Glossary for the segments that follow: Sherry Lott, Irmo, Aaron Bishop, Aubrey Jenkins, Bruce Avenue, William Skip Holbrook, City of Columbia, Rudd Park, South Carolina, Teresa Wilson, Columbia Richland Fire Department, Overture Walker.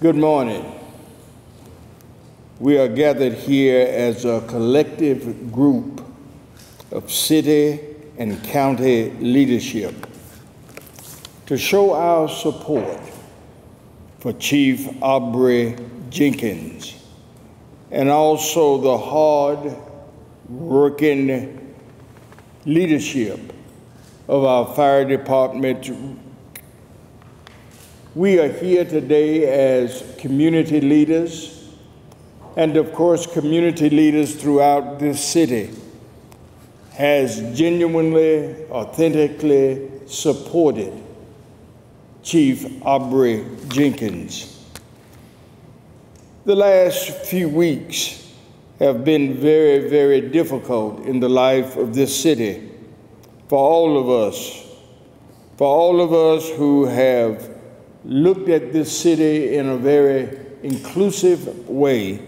Good morning. We are gathered here as a collective group of city and county leadership to show our support for Chief Aubrey Jenkins and also the hard-working leadership of our fire department. We are here today as community leaders and, of course, community leaders throughout this city has genuinely, authentically supported Chief Aubrey Jenkins. The last few weeks have been very, very difficult in the life of this city for all of us, who have looked at this city in a very inclusive way,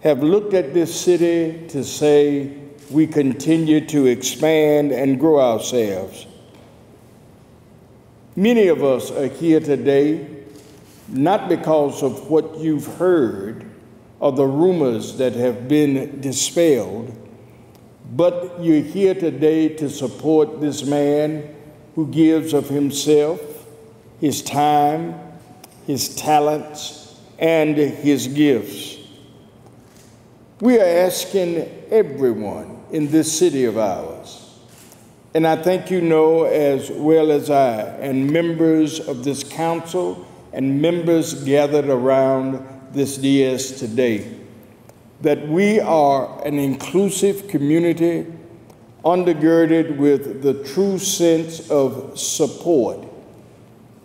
have looked at this city to say we continue to expand and grow ourselves. Many of us are here today not because of what you've heard or the rumors that have been dispelled, but you're here today to support this man who gives of himself, his time, his talents, and his gifts. We are asking everyone in this city of ours, and I think you know as well as I, and members of this council and members gathered around this dais today, that we are an inclusive community undergirded with the true sense of support.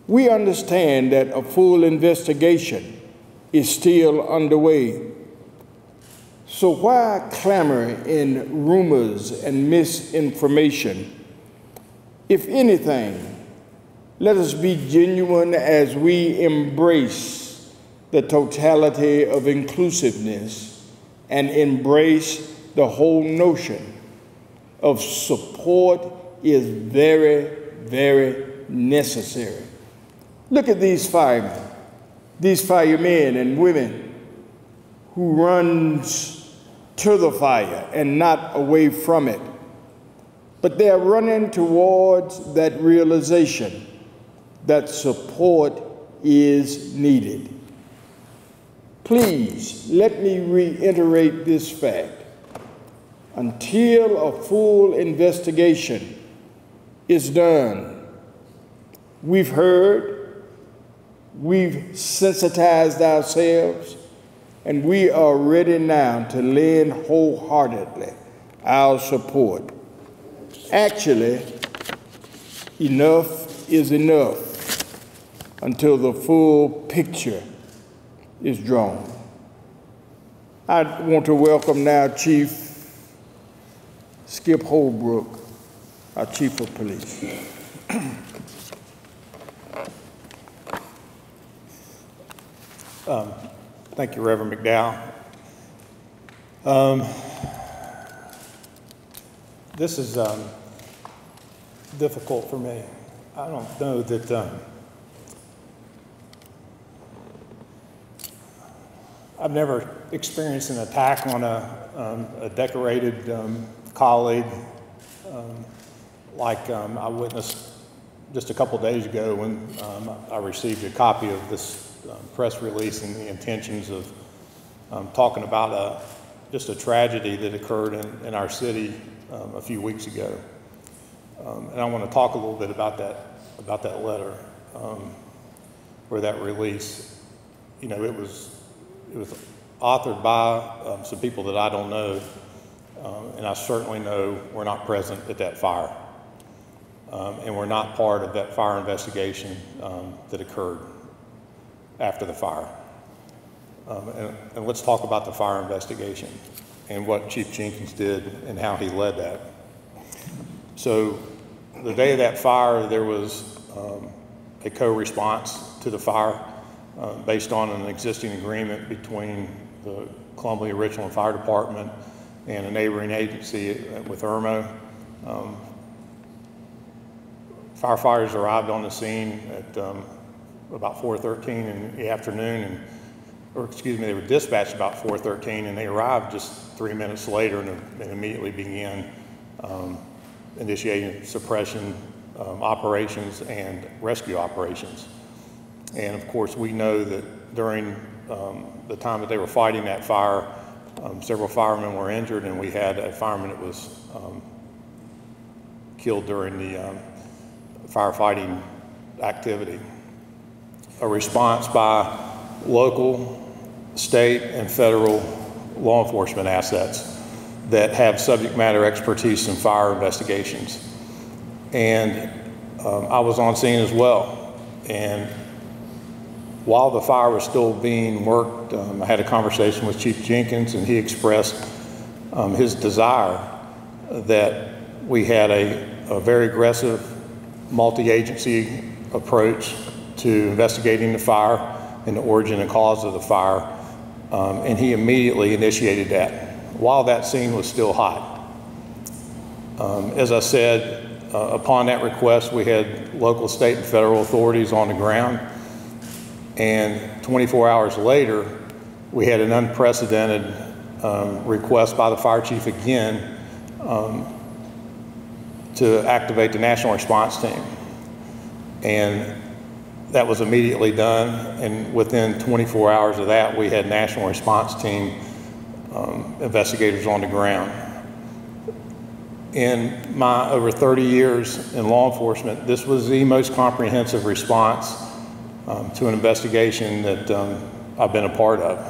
We understand that a full investigation is still underway. So why clamor in rumors and misinformation? If anything, let us be genuine as we embrace the totality of inclusiveness and embrace the whole notion of support is very, very necessary. Look at these firemen, and women who runs to the fire and not away from it. But they are running towards that realization that support is needed. Please let me reiterate this fact. Until a full investigation is done, we've heard, we've sensitized ourselves, and we are ready now to lend wholeheartedly our support. Actually, enough is enough until the full picture is drawn. I want to welcome now Chief Skip Holbrook, our Chief of Police. Thank you, Reverend McDowell. This is difficult for me. I don't know that I've never experienced an attack on a decorated colleague like I witnessed just a couple days ago when I received a copy of this press release and the intentions of talking about just a tragedy that occurred in our city a few weeks ago. And I want to talk a little bit about that letter or that release. You know, it was authored by some people that I don't know, and I certainly know we're not present at that fire. And we're not part of that fire investigation that occurred after the fire. And let's talk about the fire investigation and what Chief Jenkins did and how he led that. So the day of that fire, there was a co-response to the fire based on an existing agreement between the Columbia Richland Fire Department and a neighboring agency with Irmo. Firefighters arrived on the scene at about 4:13 in the afternoon, and, or excuse me, they were dispatched about 4:13, and they arrived just 3 minutes later and immediately began initiating suppression operations and rescue operations. And of course, we know that during the time that they were fighting that fire, several firemen were injured, and we had a fireman that was killed during the firefighting activity. A response by local, state, and federal law enforcement assets that have subject matter expertise in fire investigations. And I was on scene as well. And while the fire was still being worked, I had a conversation with Chief Jenkins, and he expressed his desire that we had a very aggressive multi-agency approach to investigating the fire and the origin and cause of the fire, and he immediately initiated that while that scene was still hot. As I said, upon that request, we had local, state, and federal authorities on the ground, and 24 hours later, we had an unprecedented request by the fire chief again to activate the national response team. And that was immediately done, and within 24 hours of that, we had national response team investigators on the ground. In my over 30 years in law enforcement, this was the most comprehensive response to an investigation that I've been a part of.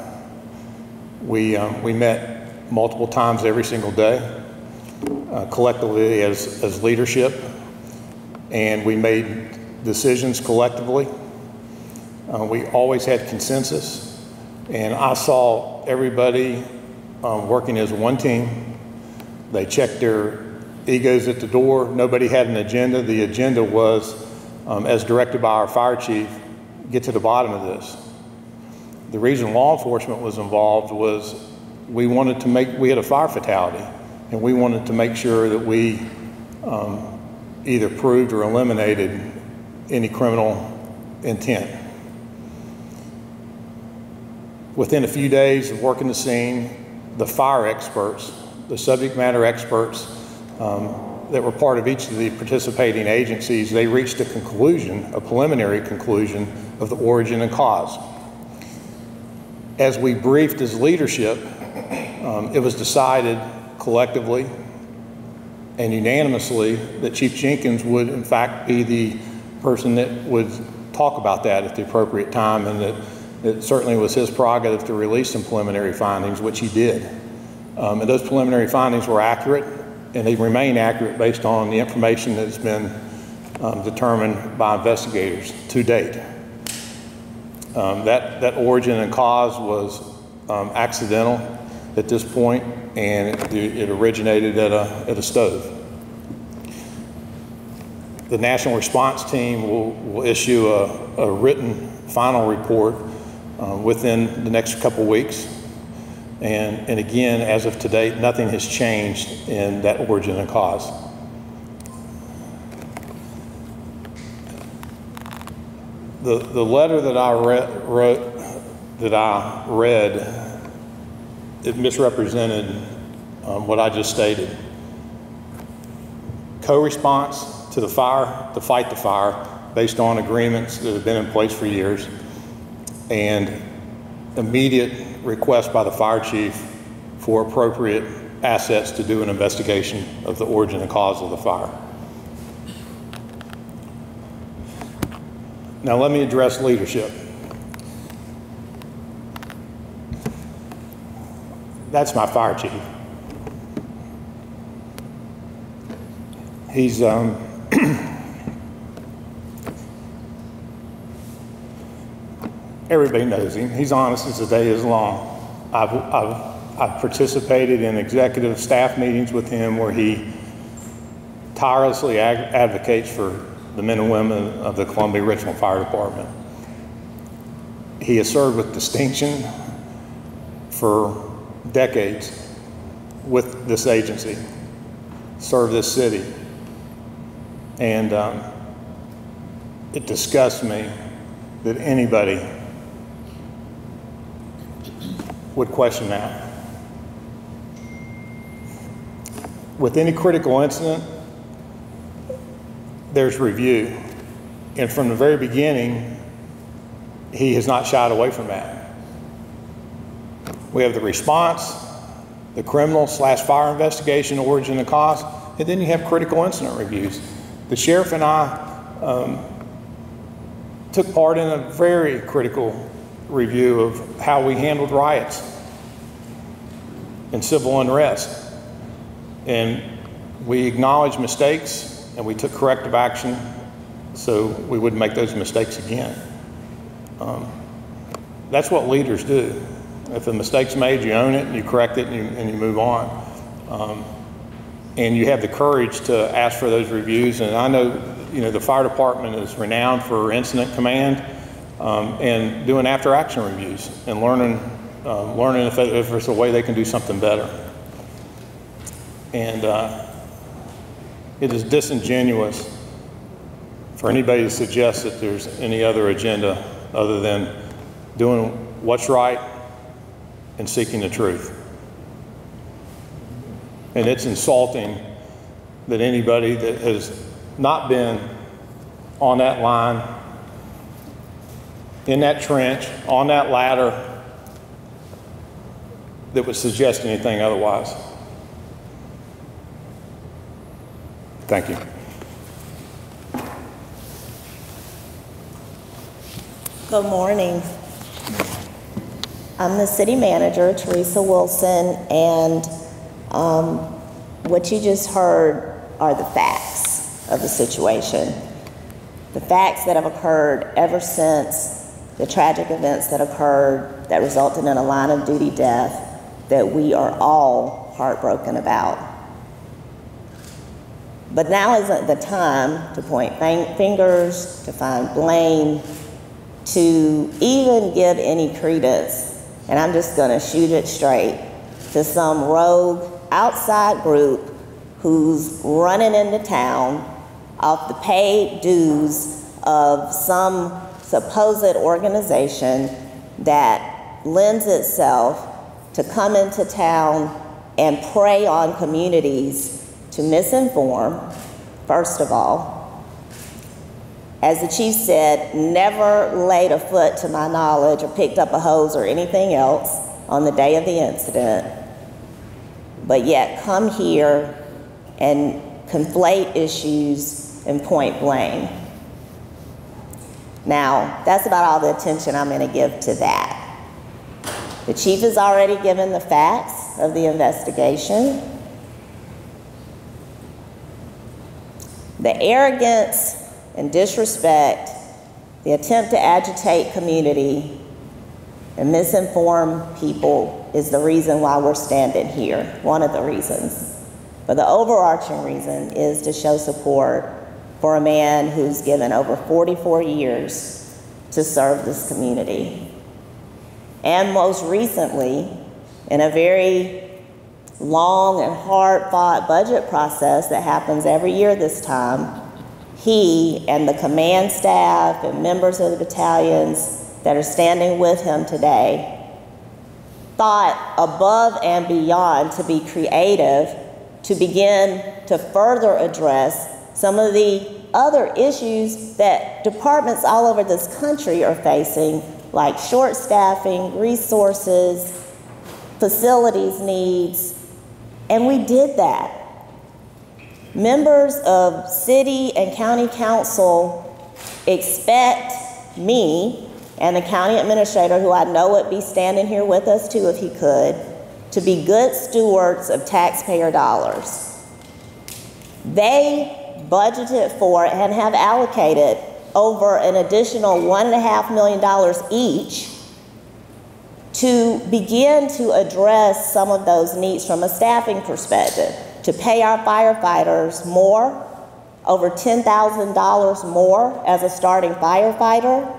We met multiple times every single day. Collectively as leadership, and we made decisions collectively. We always had consensus, and I saw everybody working as one team. They checked their egos at the door. Nobody had an agenda. The agenda was, as directed by our fire chief, get to the bottom of this. The reason law enforcement was involved was we had a fire fatality, and we wanted to make sure that we either proved or eliminated any criminal intent. Within a few days of working the scene, the fire experts, the subject matter experts that were part of each of the participating agencies, they reached a conclusion, a preliminary conclusion of the origin and cause. As we briefed as leadership, it was decided collectively and unanimously that Chief Jenkins would in fact be the person that would talk about that at the appropriate time, and that it certainly was his prerogative to release some preliminary findings, which he did. And those preliminary findings were accurate, and they remain accurate based on the information that's been determined by investigators to date. That origin and cause was accidental at this point, and it originated at a stove. The National Response Team will issue a written final report within the next couple weeks. And again, as of today, nothing has changed in that origin and cause. The letter that I read, it misrepresented what I just stated. Co-response to the fire, to fight the fire, based on agreements that have been in place for years, and immediate request by the fire chief for appropriate assets to do an investigation of the origin and cause of the fire. Now let me address leadership. That's my fire chief. He's everybody knows him. He's honest as the day is long. I've participated in executive staff meetings with him where he tirelessly advocates for the men and women of the Columbia Richland Fire Department. He has served with distinction for decades with this agency, served this city, and it disgusts me that anybody would question that. With any critical incident, there's review. And from the very beginning, he has not shied away from that. We have the response, the criminal/fire investigation, origin and cause, and then you have critical incident reviews. The sheriff and I took part in a very critical review of how we handled riots and civil unrest. And we acknowledged mistakes and we took corrective action so we wouldn't make those mistakes again. That's what leaders do. If a mistake's made, you own it and you correct it and you move on. And you have the courage to ask for those reviews. And I know, you know, the fire department is renowned for incident command and doing after action reviews and learning if there's a way they can do something better. And it is disingenuous for anybody to suggest that there's any other agenda other than doing what's right and seeking the truth. And it's insulting that anybody that has not been on that line, in that trench, on that ladder, that would suggest anything otherwise. Thank you. Good morning. I'm the city manager, Teresa Wilson, and what you just heard are the facts of the situation. The facts that have occurred ever since the tragic events that occurred that resulted in a line of duty death that we are all heartbroken about. But now isn't the time to point fingers, to find blame, to even give any credence, and I'm just gonna shoot it straight, to some rogue outside group who's running into town off the paid dues of some supposed organization that lends itself to come into town and prey on communities to misinform, first of all. As the chief said, never laid a foot to my knowledge or picked up a hose or anything else on the day of the incident, but yet come here and conflate issues and point blame. Now, that's about all the attention I'm gonna give to that. The chief has already given the facts of the investigation. The arrogance and disrespect, the attempt to agitate community and misinform people is the reason why we're standing here, one of the reasons. But the overarching reason is to show support for a man who's given over 44 years to serve this community. And most recently, in a very long and hard-fought budget process that happens every year this time, he and the command staff and members of the battalions that are standing with him today thought above and beyond to be creative to begin to further address some of the other issues that departments all over this country are facing, like short staffing, resources, facilities needs, and we did that. Members of city and county council expect me and the county administrator, who I know would be standing here with us too if he could, to be good stewards of taxpayer dollars. They budgeted for and have allocated over an additional $1.5 million each to begin to address some of those needs from a staffing perspective, to pay our firefighters more, over $10,000 more as a starting firefighter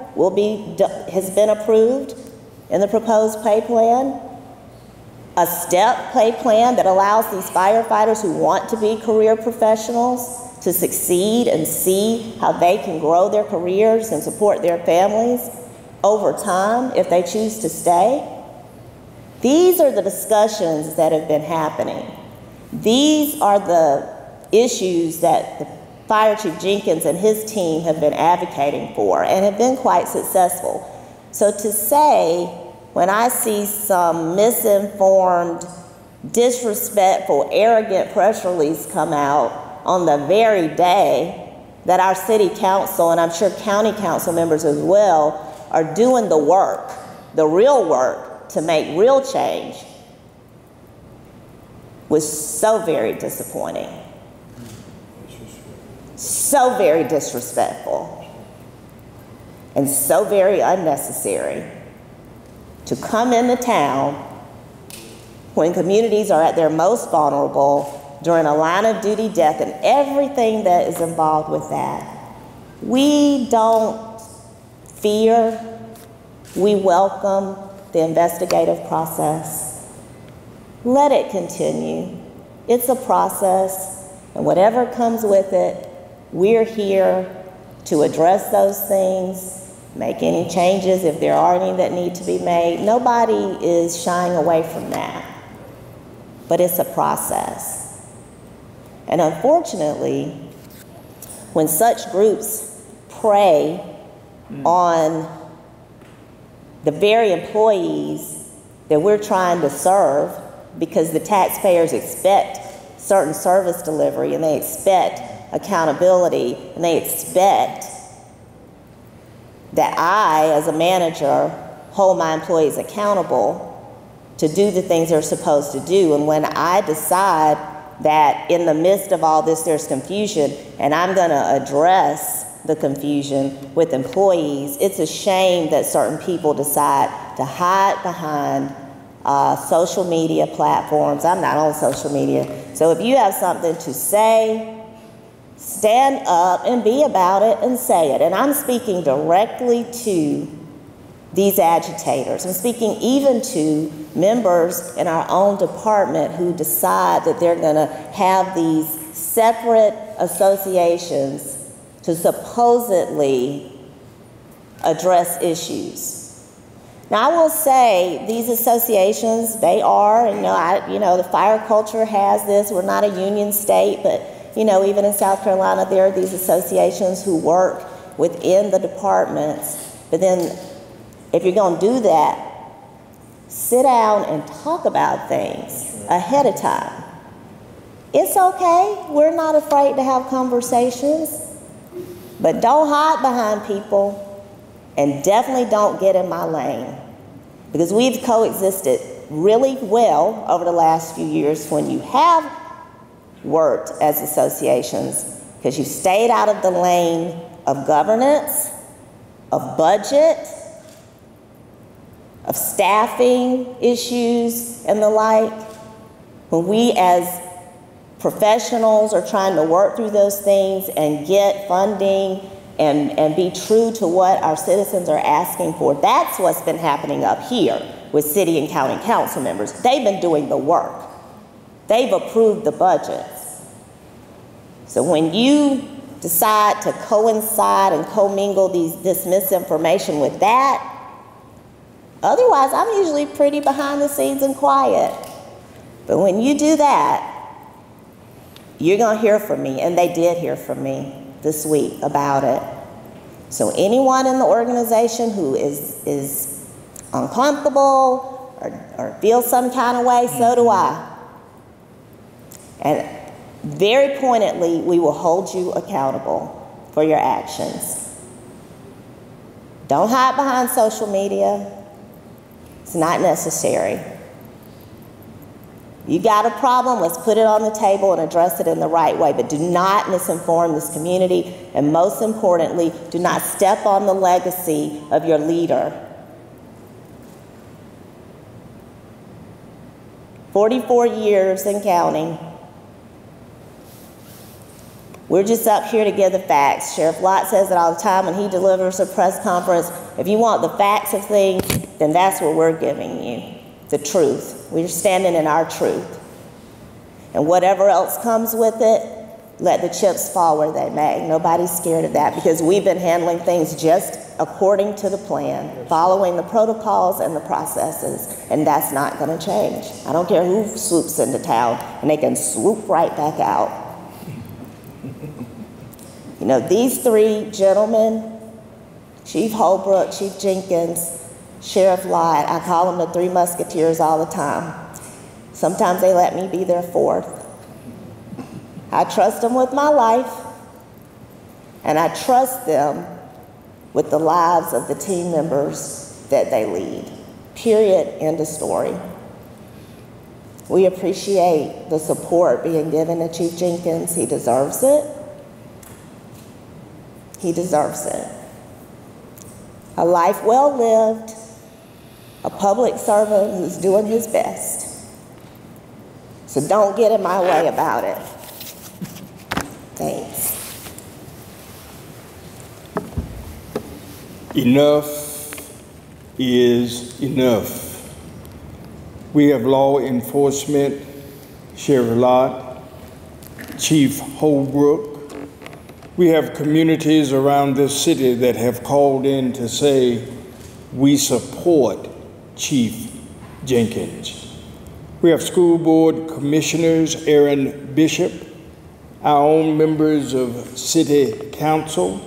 has been approved in the proposed pay plan. A step pay plan that allows these firefighters who want to be career professionals to succeed and see how they can grow their careers and support their families over time if they choose to stay. These are the discussions that have been happening. These are the issues that the Fire Chief Jenkins and his team have been advocating for and have been quite successful. So to say, when I see some misinformed, disrespectful, arrogant press release come out on the very day that our city council, and I'm sure county council members as well, are doing the work, the real work, to make real change, was so very disappointing. So very disrespectful and so very unnecessary to come into town when communities are at their most vulnerable during a line of duty death and everything that is involved with that. We don't fear, we welcome the investigative process. Let it continue. It's a process, and whatever comes with it, we're here to address those things, make any changes if there are any that need to be made. Nobody is shying away from that, but it's a process. And unfortunately, when such groups prey on the very employees that we're trying to serve, because the taxpayers expect certain service delivery and they expect accountability, and they expect that I, as a manager, hold my employees accountable to do the things they're supposed to do. And when I decide that in the midst of all this there's confusion, and I'm going to address the confusion with employees, it's a shame that certain people decide to hide behind social media platforms. I'm not on social media. So if you have something to say, stand up and be about it and say it. And I'm speaking directly to these agitators. I'm speaking even to members in our own department who decide that they're going to have these separate associations to supposedly address issues. Now, I will say these associations, they are, the fire culture has this. We're not a union state, but even in South Carolina, there are these associations who work within the departments. But then if you're going to do that, sit down and talk about things ahead of time. It's okay. We're not afraid to have conversations. But don't hide behind people, and definitely don't get in my lane, because we've coexisted really well over the last few years when you have worked as associations, because you stayed out of the lane of governance, of budget, of staffing issues and the like. When we as professionals are trying to work through those things and get funding and be true to what our citizens are asking for, that's what's been happening up here with city and county council members. They've been doing the work. They've approved the budgets. So when you decide to coincide and commingle this misinformation with that, otherwise I'm usually pretty behind the scenes and quiet. But when you do that, you're going to hear from me, and they did hear from me this week about it. So anyone in the organization who is uncomfortable or feels some kind of way, so do I. And very pointedly, we will hold you accountable for your actions. Don't hide behind social media. It's not necessary. You got a problem, let's put it on the table and address it in the right way, but do not misinform this community, and most importantly, do not step on the legacy of your leader. 44 years and counting. We're just up here to give the facts. Sheriff Lott says it all the time when he delivers a press conference. If you want the facts of things, then that's what we're giving you, the truth. We're standing in our truth. And whatever else comes with it, let the chips fall where they may. Nobody's scared of that because we've been handling things just according to the plan, following the protocols and the processes, and that's not going to change. I don't care who swoops into town, and they can swoop right back out. You know, these three gentlemen, Chief Holbrook, Chief Jenkins, Sheriff Lott, I call them the Three Musketeers all the time. Sometimes they let me be their fourth. I trust them with my life, and I trust them with the lives of the team members that they lead. Period, end of story. We appreciate the support being given to Chief Jenkins. He deserves it. He deserves it. A life well lived, a public servant who's doing his best. So don't get in my way about it. Thanks. Enough is enough. We have law enforcement, Sheriff Lott, Chief Holbrook. We have communities around this city that have called in to say, we support Chief Jenkins. We have school board commissioners, Aaron Bishop, our own members of city council,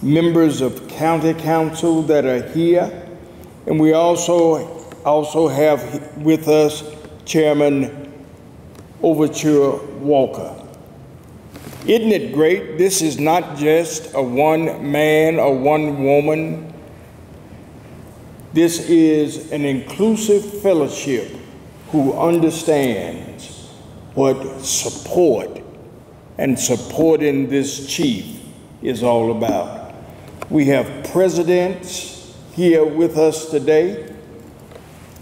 members of county council that are here. And we also have with us Chairman Overture Walker. Isn't it great? This is not just a one man or one woman. This is an inclusive fellowship who understands what support and supporting this chief is all about. We have presidents here with us today,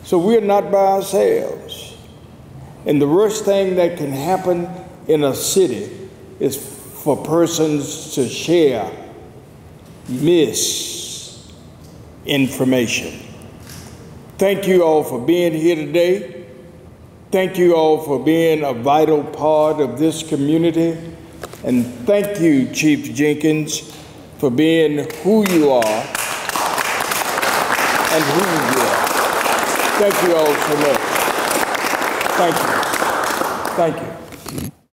so we're not by ourselves. And the worst thing that can happen in a city is for persons to share misinformation. Thank you all for being here today. Thank you all for being a vital part of this community. And thank you, Chief Jenkins, for being who you are and who you are. Thank you all so much. Thank you. Thank you.